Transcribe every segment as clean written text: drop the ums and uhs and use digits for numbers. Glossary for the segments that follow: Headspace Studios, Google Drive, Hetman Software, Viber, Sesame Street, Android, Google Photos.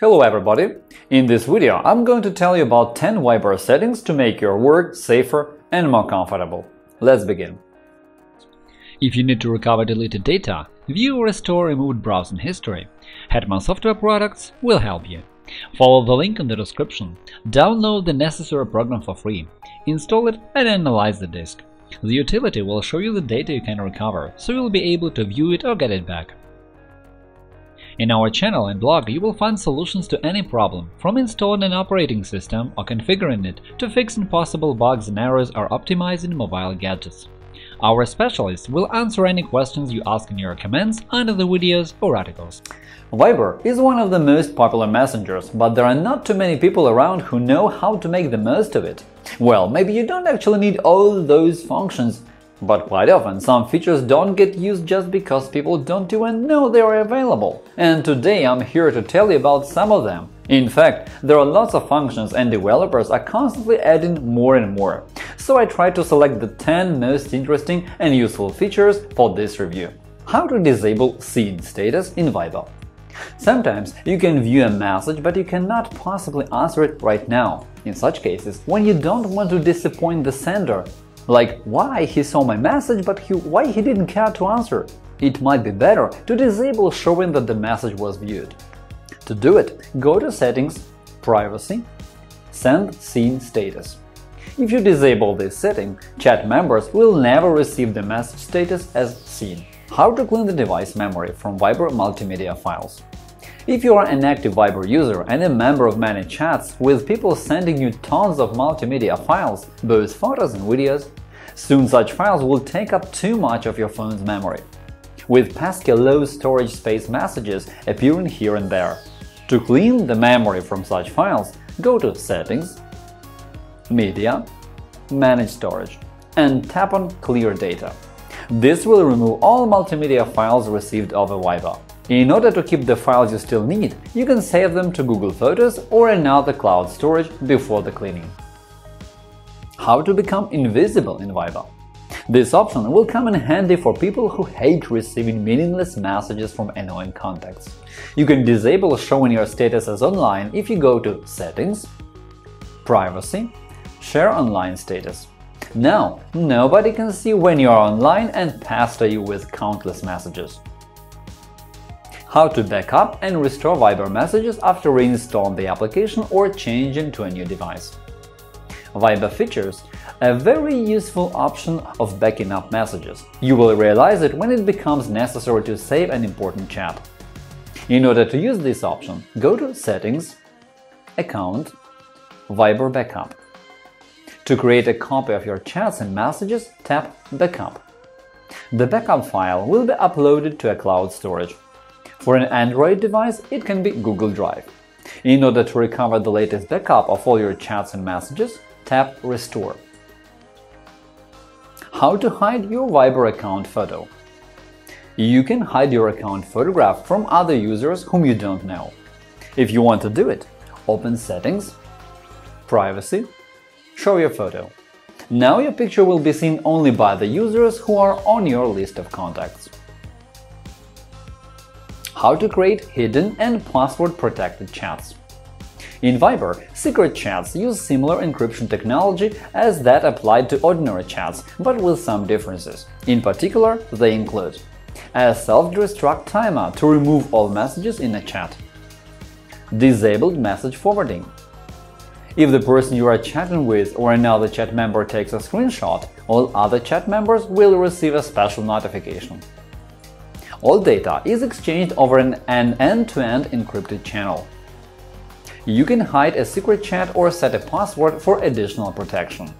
Hello everybody! In this video I'm going to tell you about 10 Viber settings to make your work safer and more comfortable. Let's begin. If you need to recover deleted data, view or restore removed browsing history, Hetman Software products will help you. Follow the link in the description, download the necessary program for free, install it and analyze the disk. The utility will show you the data you can recover, so you'll be able to view it or get it back. In our channel and blog you will find solutions to any problem, from installing an operating system or configuring it to fixing possible bugs and errors or optimizing mobile gadgets. Our specialists will answer any questions you ask in your comments under the videos or articles. Viber is one of the most popular messengers, but there are not too many people around who know how to make the most of it. Well, maybe you don't actually need all those functions, but quite often some features don't get used just because people don't even know they are available. And today I'm here to tell you about some of them. In fact, there are lots of functions and developers are constantly adding more and more. So I tried to select the 10 most interesting and useful features for this review. How to disable seed status in Viber. Sometimes you can view a message, but you cannot possibly answer it right now. In such cases, when you don't want to disappoint the sender, like why he saw my message, but why he didn't care to answer. It might be better to disable showing that the message was viewed. To do it, go to Settings, Privacy, Send Seen Status. If you disable this setting, chat members will never receive the message status as seen. How to clean the device memory from Viber multimedia files. If you are an active Viber user and a member of many chats, with people sending you tons of multimedia files, both photos and videos, soon such files will take up too much of your phone's memory, with pesky low storage space messages appearing here and there. To clean the memory from such files, go to Settings, Media, Manage Storage and tap on Clear Data. This will remove all multimedia files received over Viber. In order to keep the files you still need, you can save them to Google Photos or another cloud storage before the cleaning. How to become invisible in Viber. This option will come in handy for people who hate receiving meaningless messages from annoying contacts. You can disable showing your status as online if you go to Settings, Privacy, Share Online Status. Now nobody can see when you are online and pester you with countless messages. How to backup and restore Viber messages after reinstalling the application or changing to a new device. Viber features a very useful option of backing up messages. You will realize it when it becomes necessary to save an important chat. In order to use this option, go to Settings, Account, Viber Backup. To create a copy of your chats and messages, tap Backup. The backup file will be uploaded to a cloud storage. For an Android device, it can be Google Drive. In order to recover the latest backup of all your chats and messages, tap Restore. How to hide your Viber account photo. You can hide your account photograph from other users whom you don't know. If you want to do it, open Settings, Privacy, Show Your Photo. Now your picture will be seen only by the users who are on your list of contacts. How to create hidden and password-protected chats. In Viber, secret chats use similar encryption technology as that applied to ordinary chats, but with some differences. In particular, they include a self-destruct timer to remove all messages in a chat, disabled message forwarding. If the person you are chatting with or another chat member takes a screenshot, all other chat members will receive a special notification. All data is exchanged over an end-to-end encrypted channel. You can hide a secret chat or set a password for additional protection.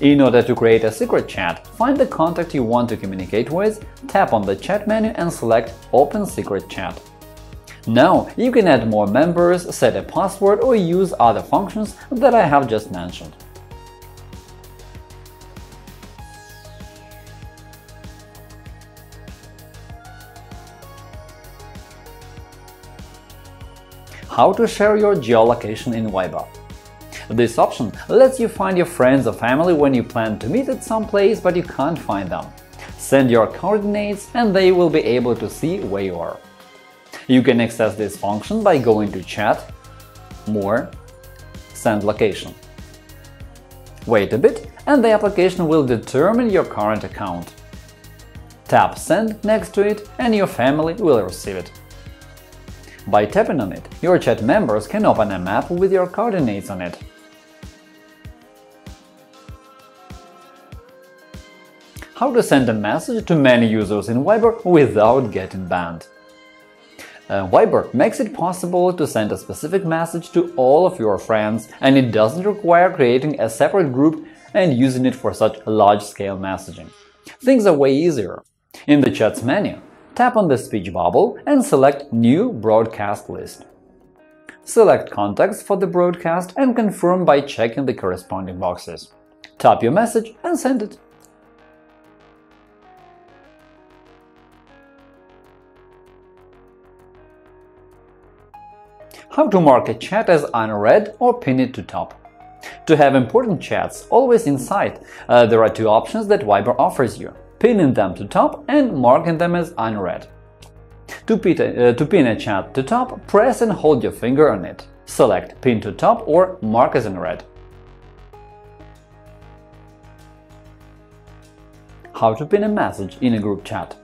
In order to create a secret chat, find the contact you want to communicate with, tap on the chat menu and select Open Secret Chat. Now you can add more members, set a password or use other functions that I have just mentioned. How to share your geolocation in Viber. This option lets you find your friends or family when you plan to meet at some place, but you can't find them. Send your coordinates and they will be able to see where you are. You can access this function by going to Chat, More, Send Location. Wait a bit, and the application will determine your current account. Tap Send next to it, and your family will receive it. By tapping on it, your chat members can open a map with your coordinates on it. How to send a message to many users in Viber without getting banned. Viber makes it possible to send a specific message to all of your friends, and it doesn't require creating a separate group and using it for such large-scale messaging. Things are way easier. In the Chats menu, tap on the speech bubble and select New Broadcast List. Select Contacts for the broadcast and confirm by checking the corresponding boxes. Tap your message and send it. How to mark a chat as unread or pin it to top. To have important chats always in sight, there are two options that Viber offers you: pinning them to top and marking them as unread. To pin a chat to top, press and hold your finger on it. Select Pin to Top or Mark as Unread. How to pin a message in a group chat.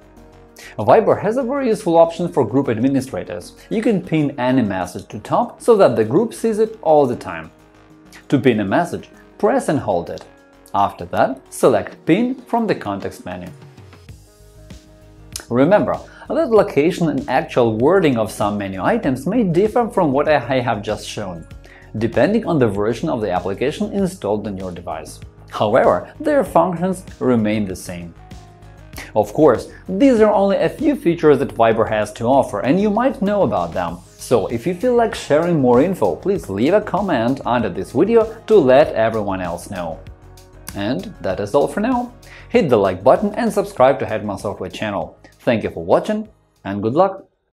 Viber has a very useful option for group administrators. You can pin any message to top so that the group sees it all the time. To pin a message, press and hold it. After that, select Pin from the context menu. Remember that location and actual wording of some menu items may differ from what I have just shown, depending on the version of the application installed on your device. However, their functions remain the same. Of course, these are only a few features that Viber has to offer, and you might know about them. So, if you feel like sharing more info, please leave a comment under this video to let everyone else know. And that is all for now. Hit the like button and subscribe to Hetman Software channel. Thank you for watching, and good luck!